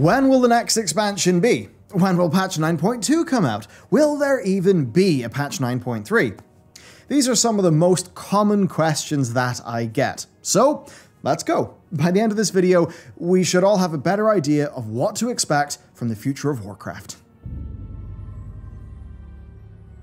When will the next expansion be? When will patch 9.2 come out? Will there even be a patch 9.3? These are some of the most common questions that I get. So, let's go. By the end of this video, we should all have a better idea of what to expect from the future of Warcraft.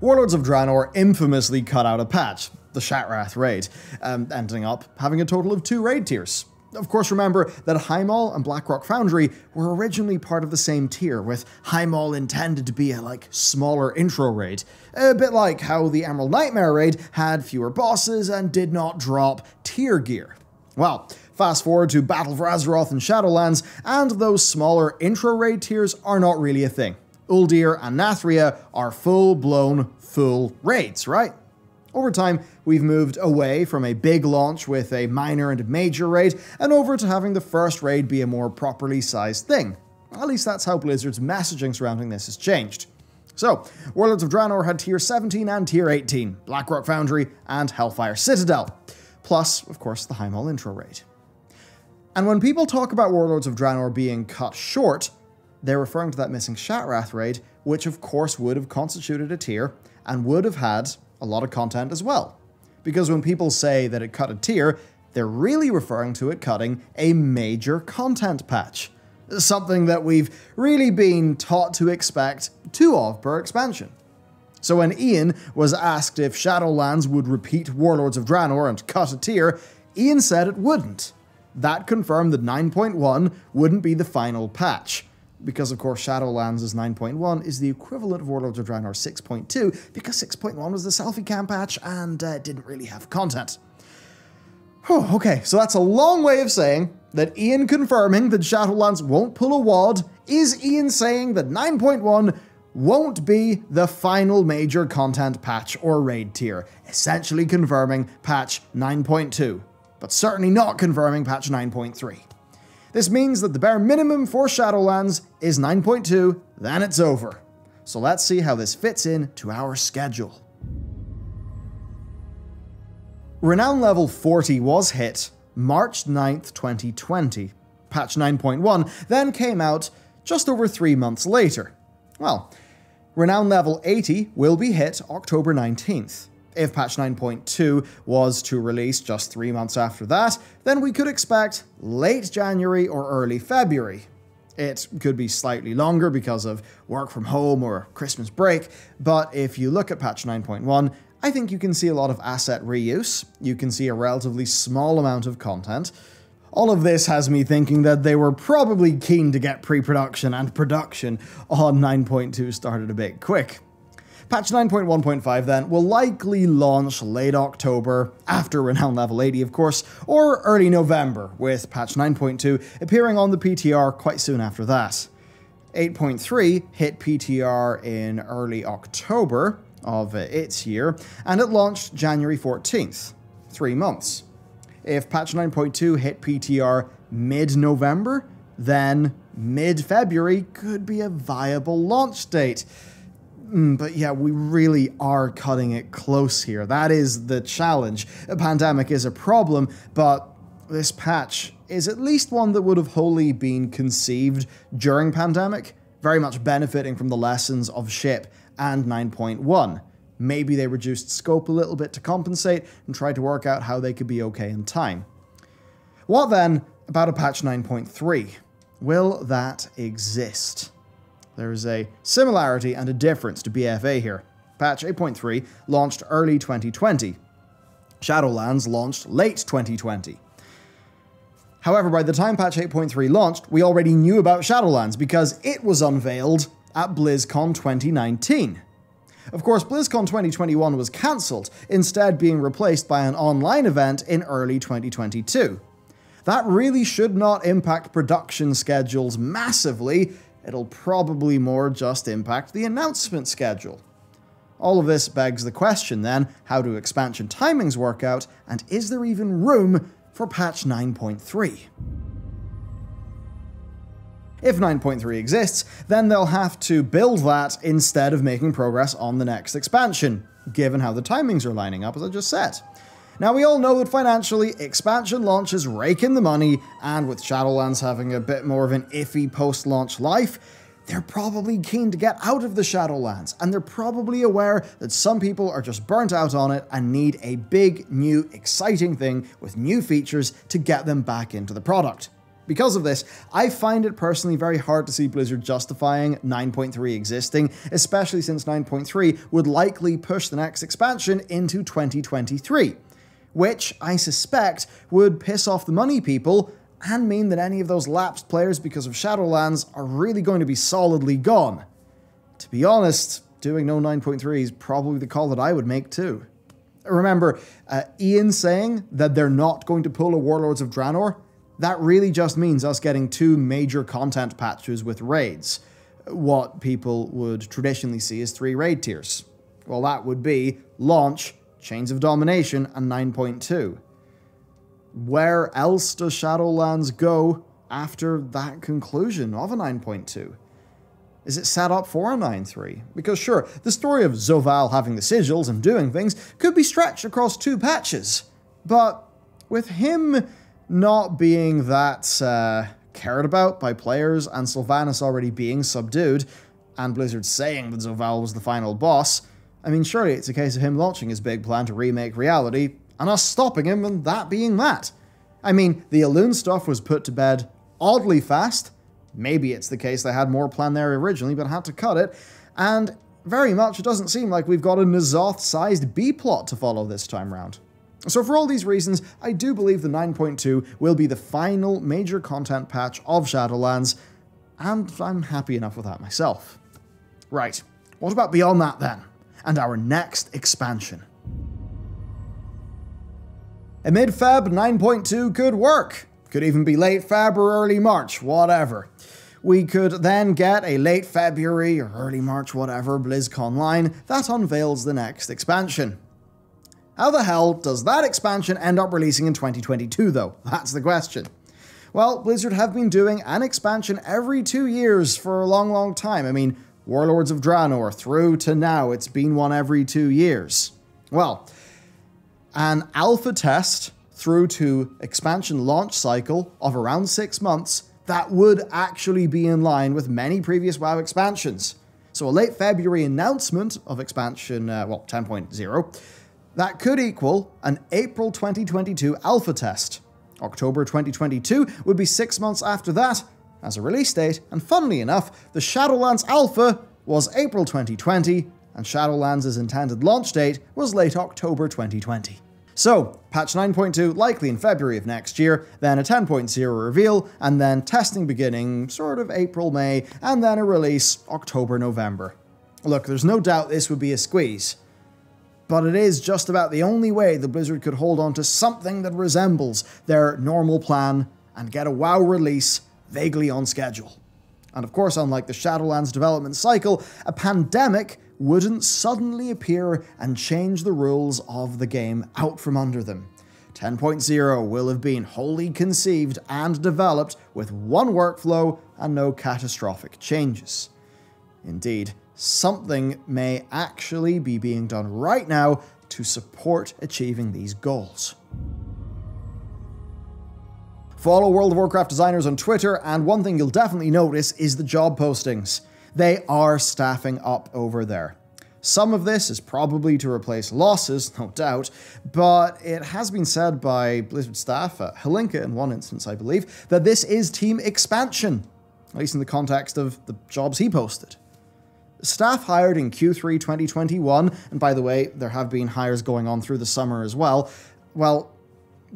Warlords of Draenor infamously cut out a patch, the Shattrath raid, ending up having a total of 2 raid tiers. Of course, remember that Highmaul and Blackrock Foundry were originally part of the same tier, with Highmaul intended to be a, smaller intro raid. A bit like how the Emerald Nightmare raid had fewer bosses and did not drop tier gear. Well, fast forward to Battle for Azeroth and Shadowlands, and those smaller intro raid tiers are not really a thing. Uldir and Nathria are full-blown, full raids, right? Over time, we've moved away from a big launch with a minor and a major raid, and over to having the first raid be a more properly sized thing. At least that's how Blizzard's messaging surrounding this has changed. So, Warlords of Draenor had tier 17 and tier 18, Blackrock Foundry and Hellfire Citadel, plus, of course, the Highmaul intro raid. And when people talk about Warlords of Draenor being cut short, they're referring to that missing Shattrath raid, which of course would have constituted a tier, and would have had a lot of content as well. Because when people say that it cut a tier, they're really referring to it cutting a major content patch. Something that we've really been taught to expect 2 of per expansion. So when Ian was asked if Shadowlands would repeat Warlords of Draenor and cut a tier, Ian said it wouldn't. That confirmed that 9.1 wouldn't be the final patch. Because, of course, Shadowlands' 9.1 is the equivalent of Warlords of Draenor 6.2, because 6.1 was the selfie cam patch and didn't really have content. Oh, okay, so that's a long way of saying that Ian confirming that Shadowlands won't pull a wad is Ian saying that 9.1 won't be the final major content patch or raid tier, essentially confirming patch 9.2, but certainly not confirming patch 9.3. This means that the bare minimum for Shadowlands is 9.2, then it's over. So let's see how this fits in to our schedule. Renown level 40 was hit March 9th, 2020. Patch 9.1 then came out just over 3 months later. Well, Renown level 80 will be hit October 19th. If patch 9.2 was to release just 3 months after that, then we could expect late January or early February. It could be slightly longer because of work from home or Christmas break, but if you look at patch 9.1, I think you can see a lot of asset reuse, you can see a relatively small amount of content. All of this has me thinking that they were probably keen to get pre-production and production on 9.2 started a bit quick. Patch 9.1.5 then will likely launch late October, after Renown level 80 of course, or early November, with patch 9.2 appearing on the PTR quite soon after that. 8.3 hit PTR in early October of its year, and it launched January 14th, 3 months. If patch 9.2 hit PTR mid-November, then mid-February could be a viable launch date. But yeah, we really are cutting it close here. That is the challenge. A pandemic is a problem, but this patch is at least one that would have wholly been conceived during pandemic, very much benefiting from the lessons of SHIP and 9.1. Maybe they reduced scope a little bit to compensate and tried to work out how they could be okay in time. What then about a patch 9.3? Will that exist? There is a similarity and a difference to BFA here. Patch 8.3 launched early 2020. Shadowlands launched late 2020. However, by the time patch 8.3 launched, we already knew about Shadowlands because it was unveiled at BlizzCon 2019. Of course, BlizzCon 2021 was cancelled, instead being replaced by an online event in early 2022. That really should not impact production schedules massively. It'll probably more just impact the announcement schedule. All of this begs the question then, how do expansion timings work out, and is there even room for patch 9.3? If 9.3 exists, then they'll have to build that instead of making progress on the next expansion, given how the timings are lining up, as I just said. Now, we all know that financially, expansion launches rake in the money, and with Shadowlands having a bit more of an iffy post-launch life, they're probably keen to get out of the Shadowlands, and they're probably aware that some people are just burnt out on it and need a big, new, exciting thing with new features to get them back into the product. Because of this, I find it personally very hard to see Blizzard justifying 9.3 existing, especially since 9.3 would likely push the next expansion into 2023, which I suspect would piss off the money people and mean that any of those lapsed players because of Shadowlands are really going to be solidly gone. To be honest, doing no 9.3 is probably the call that I would make too. Remember, Ian saying that they're not going to pull a Warlords of Draenor? That really just means us getting two major content patches with raids. What people would traditionally see as three raid tiers. Well, that would be Launch, Chains of Domination, and 9.2. Where else does Shadowlands go after that conclusion of a 9.2? Is it set up for a 9.3? Because sure, the story of Zoval having the sigils and doing things could be stretched across two patches, but with him not being that cared about by players and Sylvanas already being subdued, and Blizzard saying that Zoval was the final boss, I mean, surely it's a case of him launching his big plan to remake reality, and us stopping him and that being that. I mean, the Elune stuff was put to bed oddly fast. Maybe it's the case they had more planned there originally, but had to cut it. And very much it doesn't seem like we've got a Nazoth-sized B-plot to follow this time round. So for all these reasons, I do believe the 9.2 will be the final major content patch of Shadowlands, and I'm happy enough with that myself. Right, what about beyond that then? And our next expansion. A mid-Feb 9.2 could work. Could even be late Feb or early March, whatever. We could then get a late February or early March, whatever, BlizzCon line that unveils the next expansion. How the hell does that expansion end up releasing in 2022, though? That's the question. Well, Blizzard have been doing an expansion every 2 years for a long, long time. I mean, Warlords of Draenor through to now, it's been one every 2 years. Well, an alpha test through to expansion launch cycle of around 6 months that would actually be in line with many previous WoW expansions. So a late February announcement of expansion, 10.0, that could equal an April 2022 alpha test. October 2022 would be 6 months after that as a release date, and funnily enough, the Shadowlands alpha was April 2020, and Shadowlands' intended launch date was late October 2020. So, patch 9.2 likely in February of next year, then a 10.0 reveal, and then testing beginning sort of April, May, and then a release October, November. Look, there's no doubt this would be a squeeze, but it is just about the only way the Blizzard could hold on to something that resembles their normal plan and get a WoW release vaguely on schedule. And of course, unlike the Shadowlands development cycle, a pandemic wouldn't suddenly appear and change the rules of the game out from under them. 10.0 will have been wholly conceived and developed with one workflow and no catastrophic changes. Indeed, something may actually be being done right now to support achieving these goals. Follow World of Warcraft designers on Twitter, and one thing you'll definitely notice is the job postings. They are staffing up over there. Some of this is probably to replace losses, no doubt, but it has been said by Blizzard staff, Helinka in one instance, I believe, that this is team expansion, at least in the context of the jobs he posted. Staff hired in Q3 2021, and by the way, there have been hires going on through the summer as well,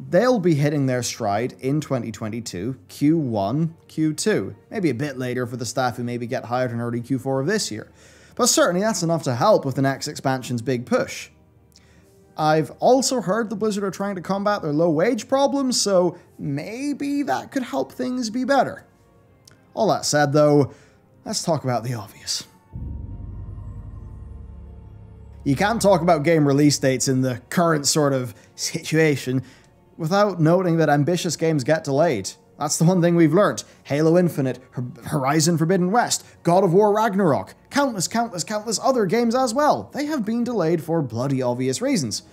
they'll be hitting their stride in 2022, Q1, Q2, maybe a bit later for the staff who maybe get hired in early Q4 of this year. But certainly that's enough to help with the next expansion's big push. I've also heard the Blizzard are trying to combat their low wage problems, so maybe that could help things be better. All that said though, let's talk about the obvious. You can't talk about game release dates in the current sort of situation without noting that ambitious games get delayed. That's the one thing we've learnt. Halo Infinite, Horizon Forbidden West, God of War Ragnarok, countless other games as well. They have been delayed for bloody obvious reasons.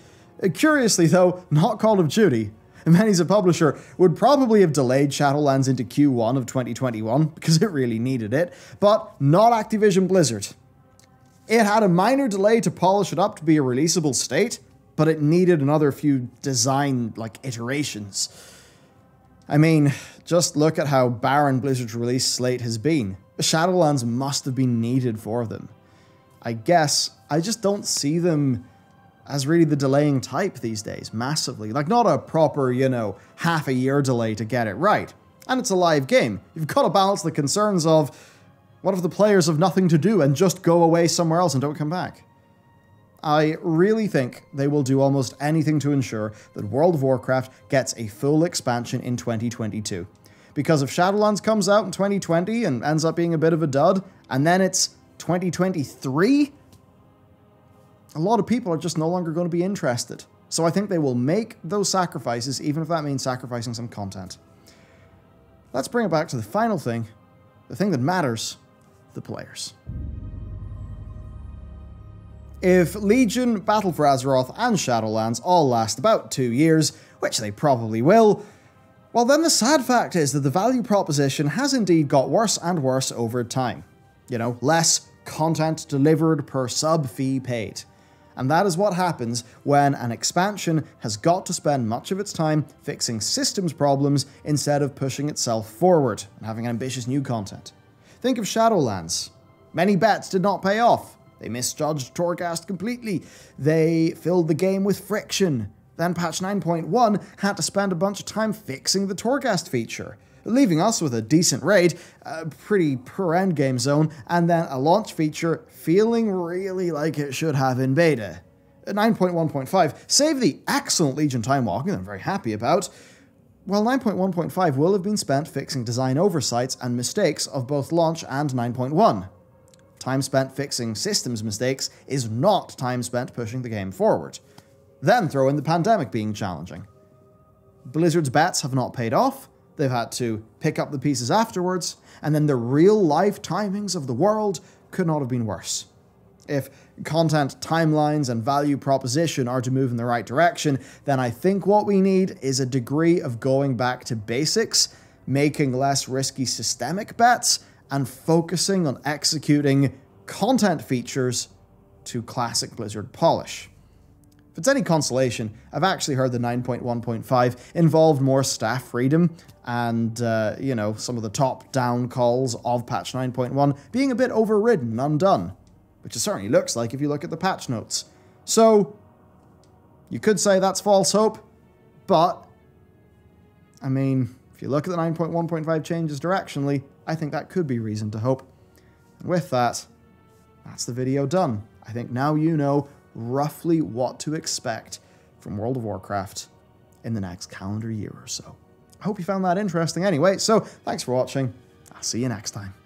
Curiously though, not Call of Duty. Many as a publisher would probably have delayed Shadowlands into Q1 of 2021 because it really needed it, but not Activision Blizzard. It had a minor delay to polish it up to be a releasable state, but it needed another few design, iterations. I mean, just look at how barren Blizzard's release slate has been. Shadowlands must have been needed for them. I guess I just don't see them as really the delaying type these days, massively. Not a proper, half a year delay to get it right. And it's a live game. You've got to balance the concerns of, what if the players have nothing to do and just go away somewhere else and don't come back? I really think they will do almost anything to ensure that World of Warcraft gets a full expansion in 2022. Because if Shadowlands comes out in 2020 and ends up being a bit of a dud, and then it's 2023, a lot of people are just no longer going to be interested. So I think they will make those sacrifices, even if that means sacrificing some content. Let's bring it back to the final thing, the thing that matters, the players. If Legion, Battle for Azeroth, and Shadowlands all last about 2 years, which they probably will, well then the sad fact is that the value proposition has indeed got worse and worse over time. Less content delivered per sub fee paid. And that is what happens when an expansion has got to spend much of its time fixing systems problems instead of pushing itself forward and having ambitious new content. Think of Shadowlands. Many bets did not pay off. They misjudged Torghast completely. They filled the game with friction. Then patch 9.1 had to spend a bunch of time fixing the Torghast feature, leaving us with a decent raid, a pretty poor endgame zone, and then a launch feature feeling really like it should have in beta. 9.1.5, save the excellent Legion time walking I'm very happy about, well, 9.1.5 will have been spent fixing design oversights and mistakes of both launch and 9.1. Time spent fixing systems mistakes is not time spent pushing the game forward. Then throw in the pandemic being challenging. Blizzard's bets have not paid off. They've had to pick up the pieces afterwards, and then the real-life timings of the world could not have been worse. If content timelines and value proposition are to move in the right direction, then I think what we need is a degree of going back to basics, making less risky systemic bets, and focusing on executing content features to classic Blizzard polish. If it's any consolation, I've actually heard the 9.1.5 involved more staff freedom and, some of the top-down calls of patch 9.1 being a bit overridden and undone, which it certainly looks like if you look at the patch notes. So, you could say that's false hope, but, I mean, if you look at the 9.1.5 changes directionally, I think that could be reason to hope. And with that, that's the video done. I think now you know roughly what to expect from World of Warcraft in the next calendar year or so. I hope you found that interesting anyway, so thanks for watching. I'll see you next time.